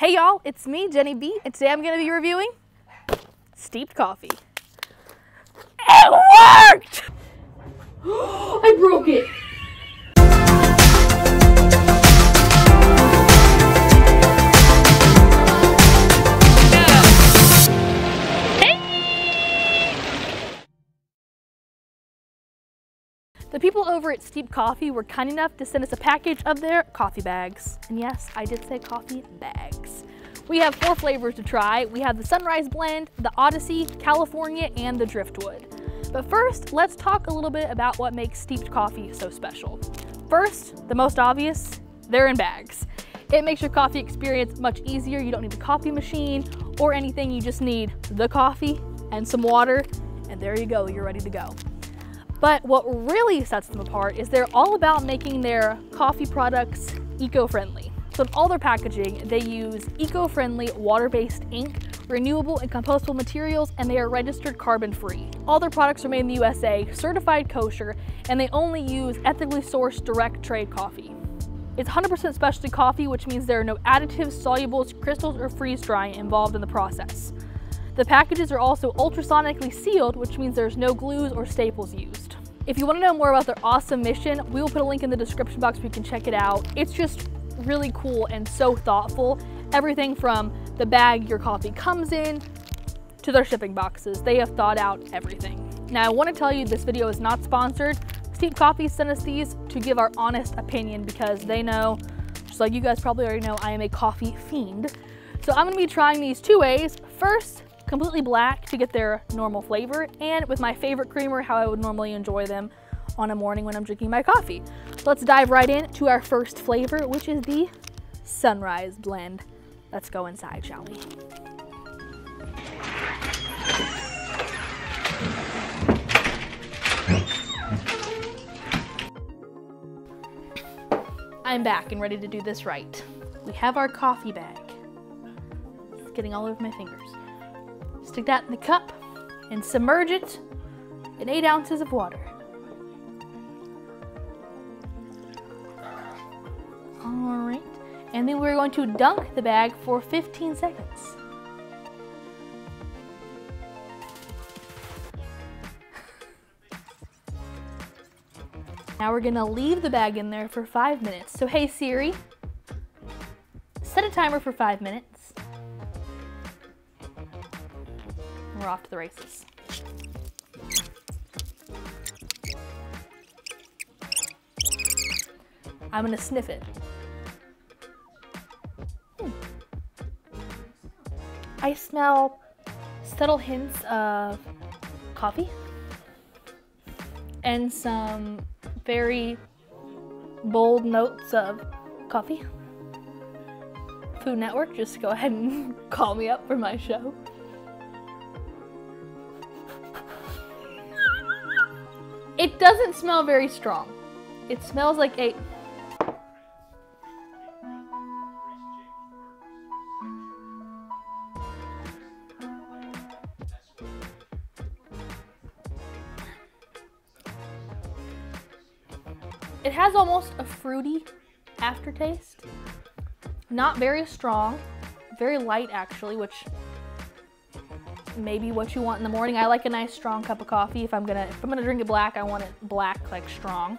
Hey y'all, it's me, Jenni B, and today I'm going to be reviewing Steeped Coffee. It worked! I broke it! The people over at Steeped Coffee were kind enough to send us a package of their coffee bags. And yes, I did say coffee bags. We have 4 flavors to try. We have the Sunrise Blend, the Odyssey, California, and the Driftwood. But first, let's talk a little bit about what makes Steeped Coffee so special. First, the most obvious, they're in bags. It makes your coffee experience much easier. You don't need a coffee machine or anything. You just need the coffee and some water, and there you go, you're ready to go. But what really sets them apart is they're all about making their coffee products eco-friendly. So in all their packaging, they use eco-friendly water-based ink, renewable and compostable materials, and they are registered carbon-free. All their products are made in the USA, certified kosher, and they only use ethically sourced direct trade coffee. It's 100% specialty coffee, which means there are no additives, solubles, crystals, or freeze-drying involved in the process. The packages are also ultrasonically sealed, which means there's no glues or staples used. If you want to know more about their awesome mission, we will put a link in the description box where you can check it out. It's just really cool and so thoughtful. Everything from the bag your coffee comes in to their shipping boxes. They have thought out everything. Now, I want to tell you this video is not sponsored. Steeped Coffee sent us these to give our honest opinion because they know, just like you guys probably already know, I am a coffee fiend. So I'm going to be trying these 2 ways. First, completely black to get their normal flavor, and with my favorite creamer, how I would normally enjoy them on a morning when I'm drinking my coffee. Let's dive right in to our first flavor, which is the Sunrise Blend. Let's go inside, shall we? I'm back and ready to do this right. We have our coffee bag. It's getting all over my fingers. Stick that in the cup and submerge it in 8 ounces of water. All right, and then we're going to dunk the bag for 15 seconds. Now we're gonna leave the bag in there for 5 minutes. So hey Siri, set a timer for 5 minutes. We're off to the races. I'm gonna sniff it. I smell subtle hints of coffee and some very bold notes of coffee. Food Network, just go ahead and call me up for my show. It doesn't smell very strong. It smells like a... It has almost a fruity aftertaste. Not very strong, very light actually, which maybe what you want in the morning. I like a nice strong cup of coffee. If I'm gonna drink it black, I want it black, like strong.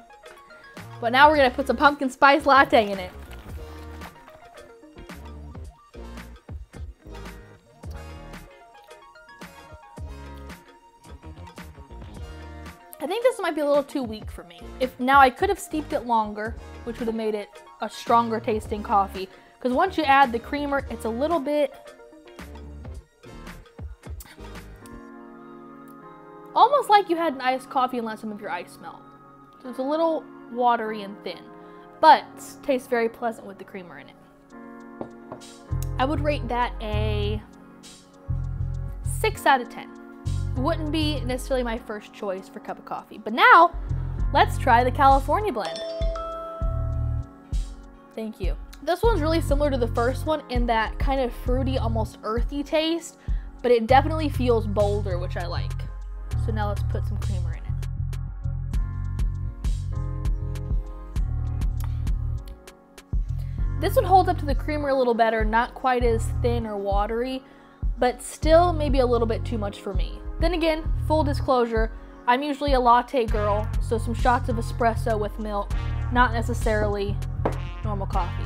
But now we're gonna put some pumpkin spice latte in it. I think this might be a little too weak for me. Now I could have steeped it longer, which would have made it a stronger tasting coffee. Because once you add the creamer, it's a little bit almost like you had an iced coffee and let some of your ice melt. So it's a little watery and thin, but tastes very pleasant with the creamer in it. I would rate that a 6 out of 10. It wouldn't be necessarily my first choice for a cup of coffee. But now, let's try the California blend. Thank you. This one's really similar to the first one in that kind of fruity, almost earthy taste, but it definitely feels bolder, which I like. So now let's put some creamer in it. This one holds up to the creamer a little better, not quite as thin or watery, but still maybe a little bit too much for me. Then again, full disclosure, I'm usually a latte girl, so some shots of espresso with milk, not necessarily normal coffee.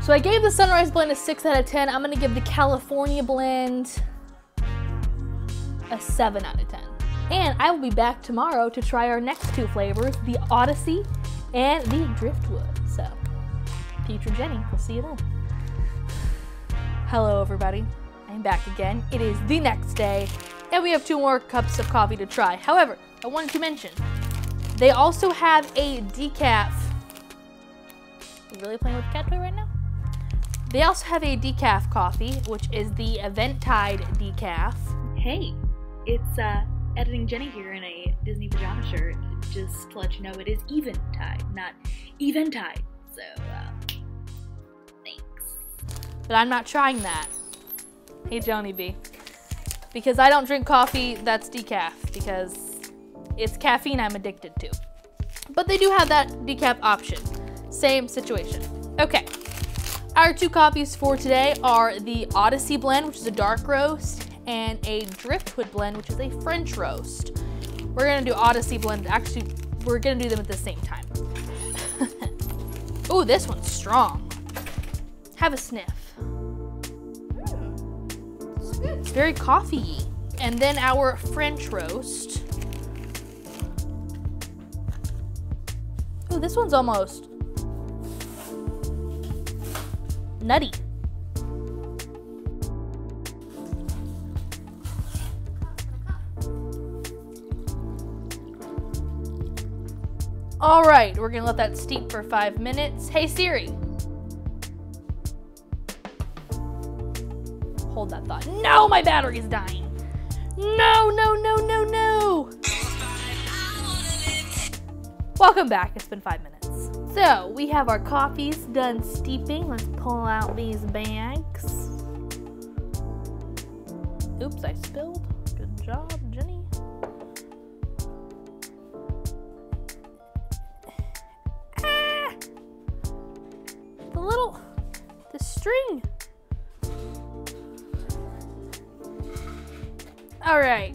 So I gave the Sunrise Blend a 6 out of 10. I'm gonna give the California Blend a 7 out of 10. And I will be back tomorrow to try our next two flavors, the Odyssey and the Driftwood. So, future Jenni, we'll see you then. Hello everybody, I'm back again. It is the next day, and we have two more cups of coffee to try. However, I wanted to mention, they also have a decaf. You really playing with the cat toy right now? They also have a decaf coffee, which is the Eventide decaf. Hey, it's editing Jenni here in a Disney pajama shirt, just to let you know it is Eventide, not Eventide, so thanks. But I'm not trying that. Hey Jenni B. Because I don't drink coffee that's decaf, because it's caffeine I'm addicted to. But they do have that decaf option. Same situation. Okay. Our two coffees for today are the Odyssey Blend, which is a dark roast, and a Driftwood Blend, which is a French roast. We're gonna do Odyssey Blend, actually, we're gonna do them at the same time. Ooh, this one's strong. Have a sniff. It's good. It's very coffee-y. And then our French roast. Ooh, this one's almost nutty. All right, we're gonna let that steep for 5 minutes. Hey Siri. Hold that thought. No, my battery's dying. No, no, no, no, no. Welcome back, it's been 5 minutes. So, we have our coffees done steeping. Let's pull out these bags. Oops, I spilled. Good job, Jenni. Ah! The string. All right.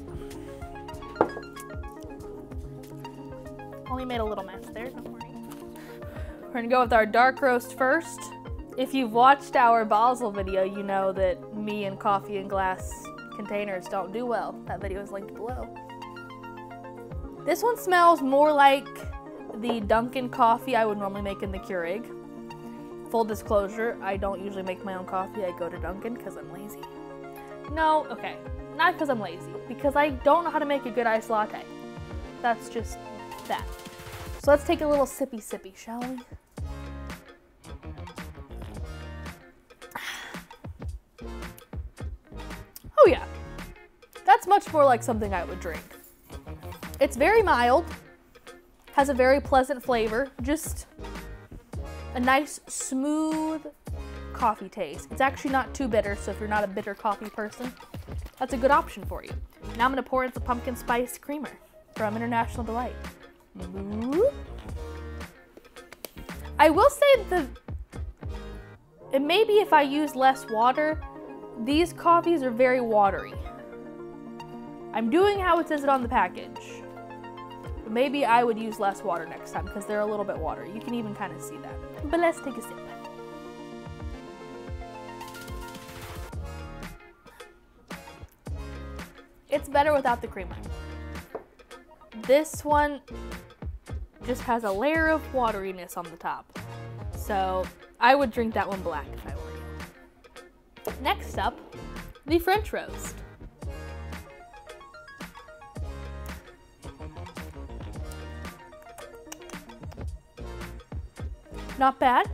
Only made a little mess there, don't worry. We're gonna go with our dark roast first. If you've watched our Basel video, you know that me and coffee in glass containers don't do well. That video is linked below. This one smells more like the Dunkin' coffee I would normally make in the Keurig. Full disclosure, I don't usually make my own coffee. I go to Dunkin' because I'm lazy. No, okay, not because I'm lazy, because I don't know how to make a good iced latte. That's just that. So let's take a little sippy, shall we? Oh yeah, that's much more like something I would drink. It's very mild, has a very pleasant flavor, just a nice smooth coffee taste. It's actually not too bitter, so if you're not a bitter coffee person, that's a good option for you. Now I'm gonna pour in the pumpkin spice creamer from International Delight. I will say maybe if I use less water, these coffees are very watery. I'm doing how it says it on the package. But maybe I would use less water next time because they're a little bit watery. You can even kind of see that. But let's take a sip. It's better without the creamer. This one just has a layer of wateriness on the top. So I would drink that one black if I were you. Next up, the French roast. Not bad.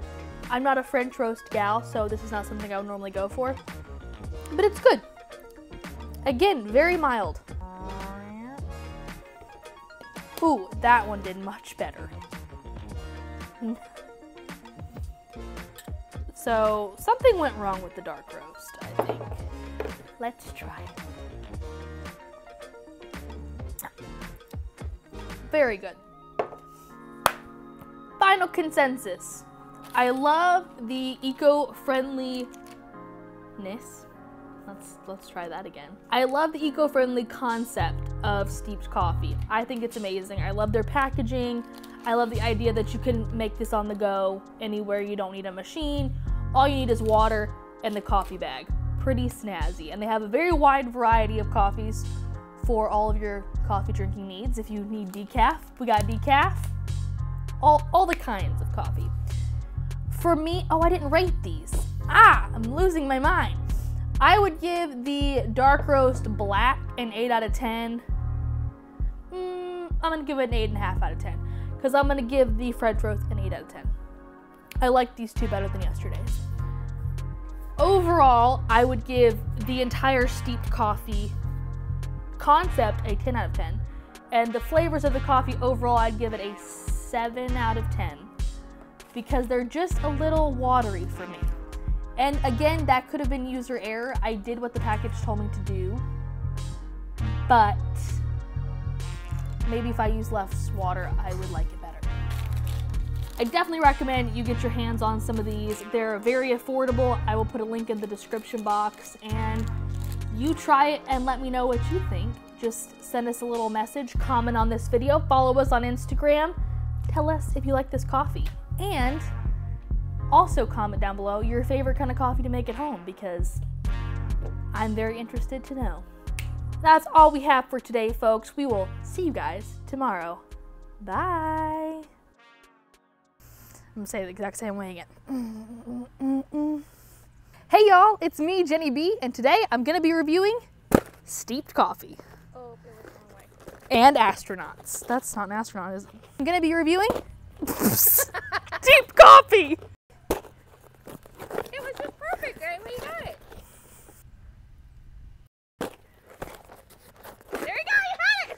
I'm not a French roast gal, so this is not something I would normally go for, but it's good. Again, very mild. Ooh, that one did much better. So, something went wrong with the dark roast, I think. Let's try it. Very good. final consensus. I love the eco-friendliness. Let's try that again. I love the eco-friendly concept of Steeped Coffee. I think it's amazing. I love their packaging. I love the idea that you can make this on the go anywhere. You don't need a machine. All you need is water and the coffee bag. Pretty snazzy. And they have a very wide variety of coffees for all of your coffee drinking needs. If you need decaf, we got decaf. All the kinds of coffee. For me, oh, I didn't rate these. I'm losing my mind. I would give the Dark Roast Black an 8 out of 10. I'm gonna give it an 8.5 out of 10, because I'm gonna give the French Roast an 8 out of 10. I like these two better than yesterday's. Overall, I would give the entire Steeped Coffee concept a 10 out of 10. And the flavors of the coffee overall, I'd give it a 7 out of 10, because they're just a little watery for me. And again, that could have been user error. I did what the package told me to do, but maybe if I use less water, I would like it better. I definitely recommend you get your hands on some of these. They're very affordable. I will put a link in the description box, and you try it and let me know what you think. Just send us a little message, comment on this video, follow us on Instagram, tell us if you like this coffee, and also comment down below your favorite kind of coffee to make at home, because I'm very interested to know. That's all we have for today, folks. We will see you guys tomorrow. Bye. I'm gonna say it the exact same way again. Hey y'all, it's me, Jenni B, and today I'm gonna be reviewing Steeped Coffee. Oh, it was the wrong way. And astronauts. That's not an astronaut, is it? I'm gonna be reviewing Steeped Coffee. It was just perfect, right? We got it. There you go,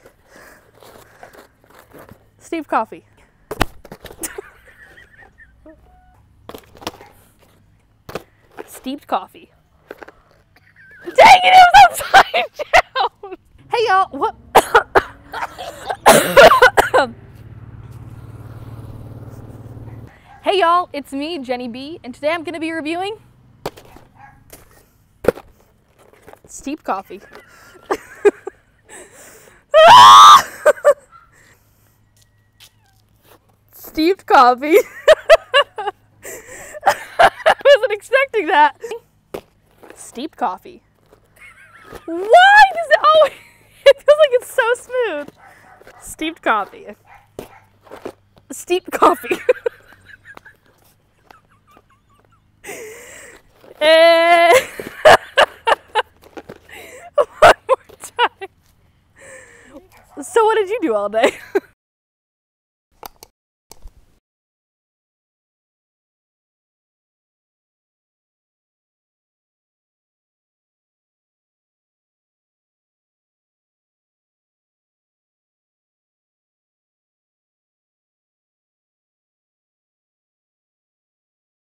you had it. Steeped Coffee. Steeped Coffee. Dang it, it was upside down. Hey y'all, what? Hey y'all, it's me, Jenni B, and today I'm gonna be reviewing Steeped Coffee. Steeped Coffee. I wasn't expecting that. Steeped Coffee. Why does it always, it feels like it's so smooth. Steeped Coffee. Steeped Coffee. And one more time. So what did you do all day?